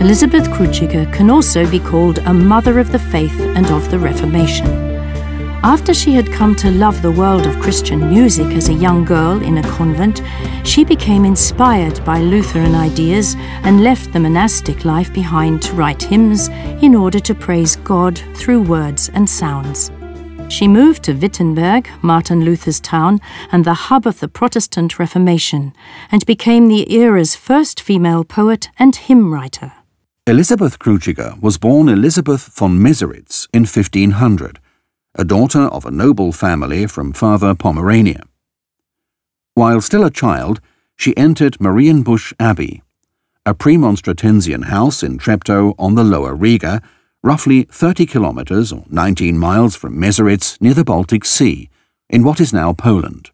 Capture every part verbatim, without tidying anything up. Elisabeth Cruciger can also be called a mother of the faith and of the Reformation. After she had come to love the world of Christian music as a young girl in a convent, she became inspired by Lutheran ideas and left the monastic life behind to write hymns in order to praise God through words and sounds. She moved to Wittenberg, Martin Luther's town, and the hub of the Protestant Reformation, and became the era's first female poet and hymn writer. Elisabeth Cruciger was born Elisabeth von Meseritz in fifteen hundred, a daughter of a noble family from Farther Pomerania. While still a child, she entered Marienbusch Abbey, a Premonstratensian house in Treptow on the Lower Riga, roughly thirty kilometers or nineteen miles from Meseritz near the Baltic Sea, in what is now Poland.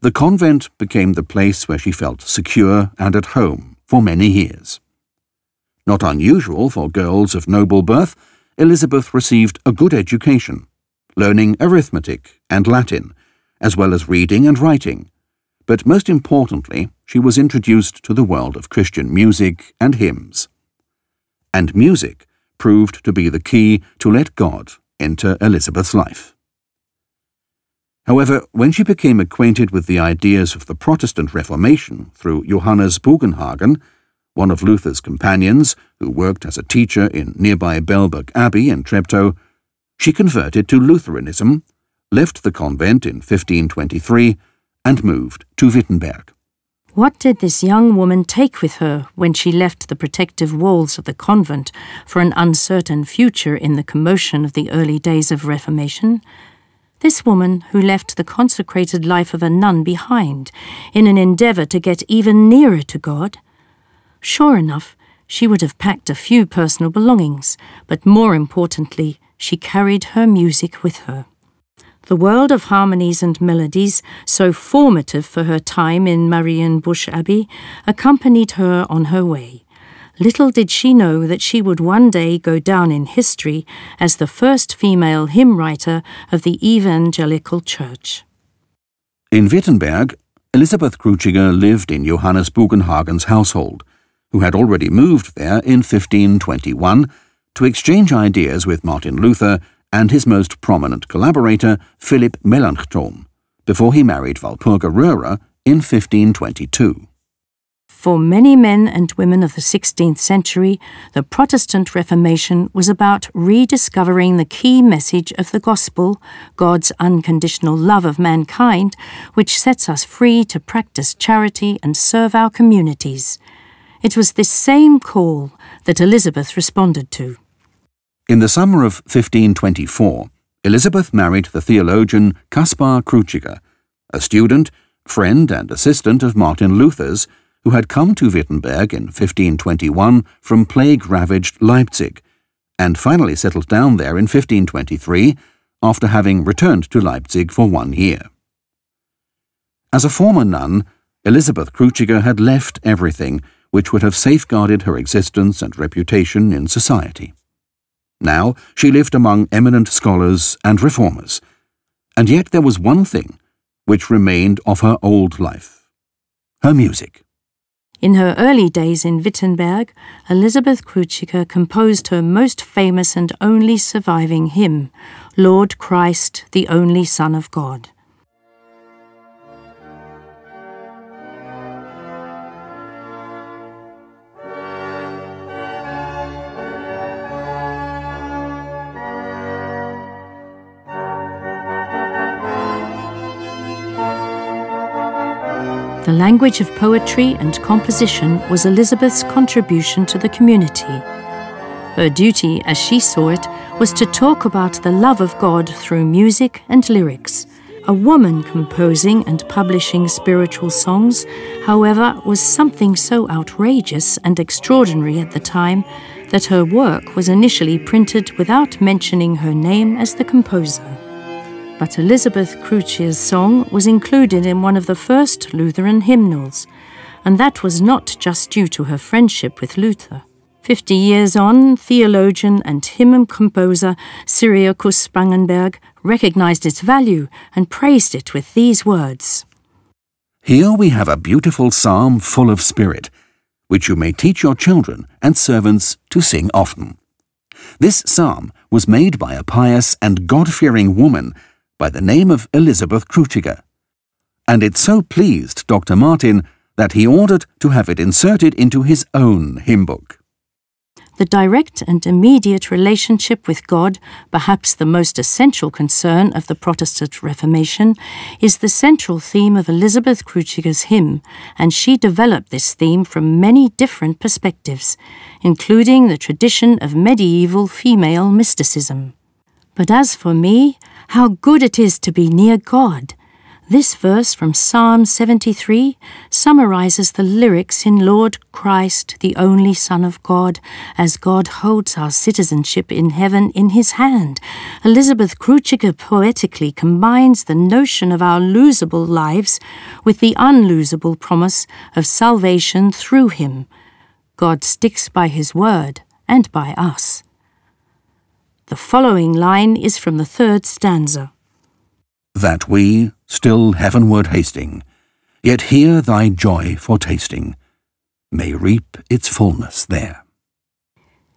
The convent became the place where she felt secure and at home for many years. Not unusual for girls of noble birth, Elisabeth received a good education, learning arithmetic and Latin, as well as reading and writing, but most importantly, she was introduced to the world of Christian music and hymns. And music proved to be the key to let God enter Elisabeth's life. However, when she became acquainted with the ideas of the Protestant Reformation through Johannes Bugenhagen, one of Luther's companions who worked as a teacher in nearby Belberg Abbey in Treptow, she converted to Lutheranism, left the convent in fifteen twenty-three, and moved to Wittenberg. What did this young woman take with her when she left the protective walls of the convent for an uncertain future in the commotion of the early days of Reformation? This woman who left the consecrated life of a nun behind in an endeavour to get even nearer to God? Sure enough, she would have packed a few personal belongings, but more importantly, she carried her music with her. The world of harmonies and melodies, so formative for her time in Marienbusch Abbey, accompanied her on her way. Little did she know that she would one day go down in history as the first female hymn writer of the Evangelical Church. In Wittenberg, Elisabeth Cruciger lived in Johannes Bugenhagen's household, who had already moved there in fifteen twenty-one to exchange ideas with Martin Luther and his most prominent collaborator, Philipp Melanchthon, before he married Walpurga Röhrer in fifteen twenty-two. For many men and women of the sixteenth century, the Protestant Reformation was about rediscovering the key message of the Gospel, God's unconditional love of mankind, which sets us free to practice charity and serve our communities. It was this same call that Elizabeth responded to. In the summer of fifteen twenty-four, Elisabeth married the theologian Kaspar Cruciger, a student, friend and assistant of Martin Luther's, who had come to Wittenberg in fifteen twenty-one from plague-ravaged Leipzig, and finally settled down there in fifteen twenty-three after having returned to Leipzig for one year. As a former nun, Elisabeth Cruciger had left everything which would have safeguarded her existence and reputation in society. Now she lived among eminent scholars and reformers, and yet there was one thing which remained of her old life: her music. In her early days in Wittenberg, Elisabeth Cruciger composed her most famous and only surviving hymn, Lord Christ, the Only Son of God. The language of poetry and composition was Elizabeth's contribution to the community. Her duty, as she saw it, was to talk about the love of God through music and lyrics. A woman composing and publishing spiritual songs, however, was something so outrageous and extraordinary at the time that her work was initially printed without mentioning her name as the composer. But Elisabeth Cruciger's song was included in one of the first Lutheran hymnals, and that was not just due to her friendship with Luther. Fifty years on, theologian and hymn composer Syriacus Spangenberg recognized its value and praised it with these words. Here we have a beautiful psalm full of spirit, which you may teach your children and servants to sing often. This psalm was made by a pious and God-fearing woman by the name of Elisabeth Cruciger, and it so pleased Doctor Martin that he ordered to have it inserted into his own hymn book. The direct and immediate relationship with God, perhaps the most essential concern of the Protestant Reformation, is the central theme of Elisabeth Cruciger's hymn, and she developed this theme from many different perspectives, including the tradition of medieval female mysticism. But as for me, how good it is to be near God! This verse from Psalm seventy-three summarizes the lyrics in Lord Christ, the only Son of God, as God holds our citizenship in heaven in his hand. Elisabeth Cruciger poetically combines the notion of our losable lives with the unlosable promise of salvation through him. God sticks by his word and by us. The following line is from the third stanza. That we, still heavenward hasting, yet here thy joy for tasting, may reap its fullness there.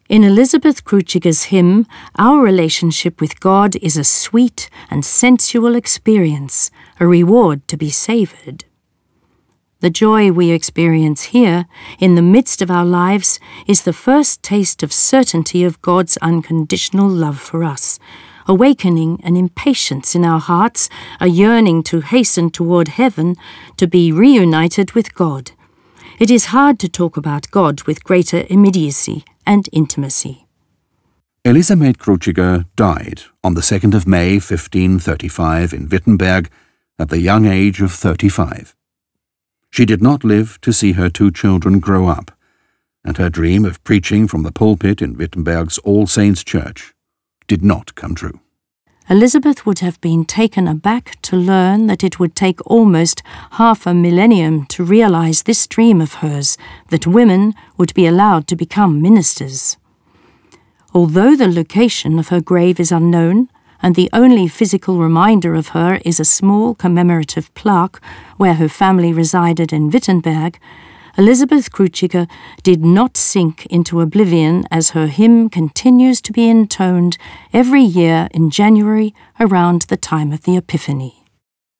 In Elisabeth Cruciger's hymn, our relationship with God is a sweet and sensual experience, a reward to be savoured. The joy we experience here, in the midst of our lives, is the first taste of certainty of God's unconditional love for us, awakening an impatience in our hearts, a yearning to hasten toward heaven, to be reunited with God. It is hard to talk about God with greater immediacy and intimacy. Elisabeth Cruciger died on the second of May fifteen thirty-five in Wittenberg at the young age of thirty-five. She did not live to see her two children grow up, and her dream of preaching from the pulpit in Wittenberg's All Saints Church did not come true. Elisabeth would have been taken aback to learn that it would take almost half a millennium to realize this dream of hers, that women would be allowed to become ministers. Although the location of her grave is unknown, and the only physical reminder of her is a small commemorative plaque where her family resided in Wittenberg, Elisabeth Cruciger did not sink into oblivion, as her hymn continues to be intoned every year in January around the time of the Epiphany.